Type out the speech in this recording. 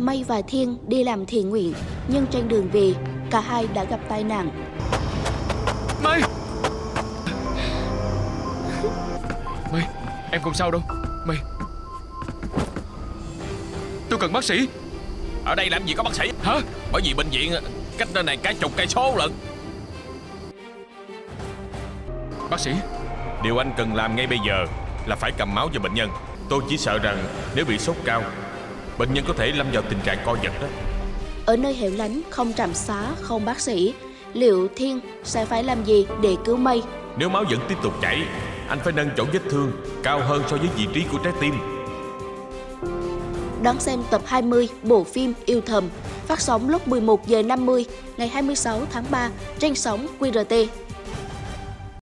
May và Thiên đi làm thiện nguyện, nhưng trên đường về, cả hai đã gặp tai nạn. May! May, em không sao đâu. May, tôi cần bác sĩ. Ở đây làm gì có bác sĩ? Hả? Bởi vì bệnh viện cách nơi này cả chục cây số lận. Bác sĩ, điều anh cần làm ngay bây giờ là phải cầm máu cho bệnh nhân. Tôi chỉ sợ rằng nếu bị sốt cao, bệnh nhân có thể lâm vào tình trạng co giật đó. Ở nơi hẻo lánh, không trạm xá, không bác sĩ, liệu Thiên sẽ phải làm gì để cứu May? Nếu máu vẫn tiếp tục chảy, anh phải nâng chỗ vết thương cao hơn so với vị trí của trái tim. Đón xem tập 20 bộ phim Yêu Thầm, phát sóng lúc 11:50 ngày 26 tháng 3 trên sóng QRT.